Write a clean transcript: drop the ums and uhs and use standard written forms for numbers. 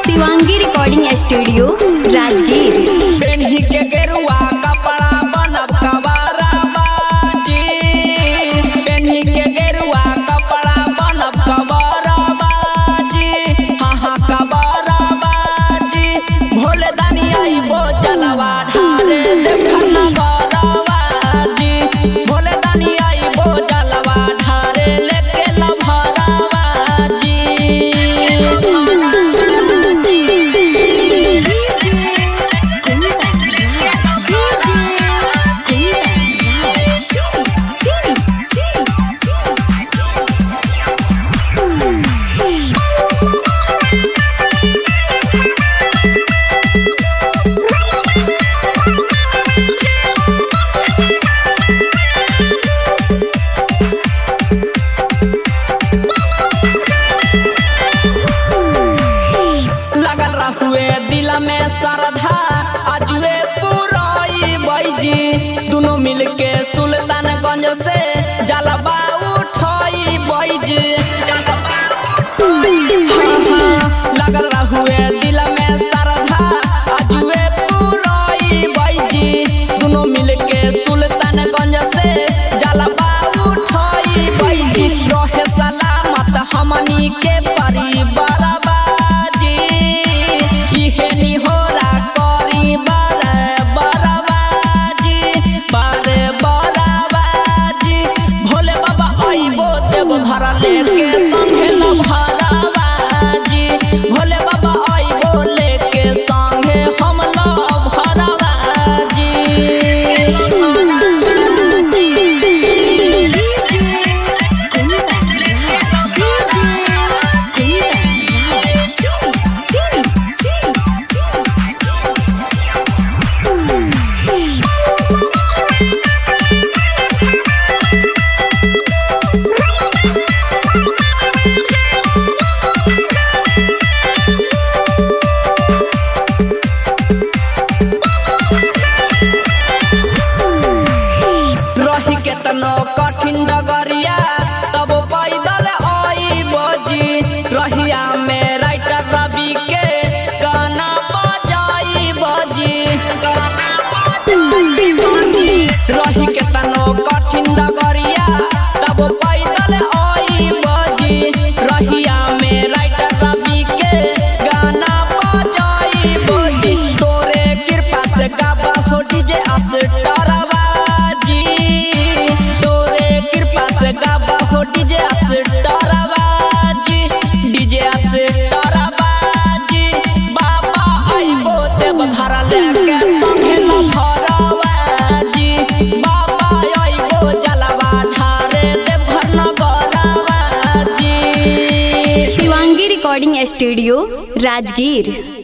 Shivangi recording studio Rajgir. Studio Rajgir.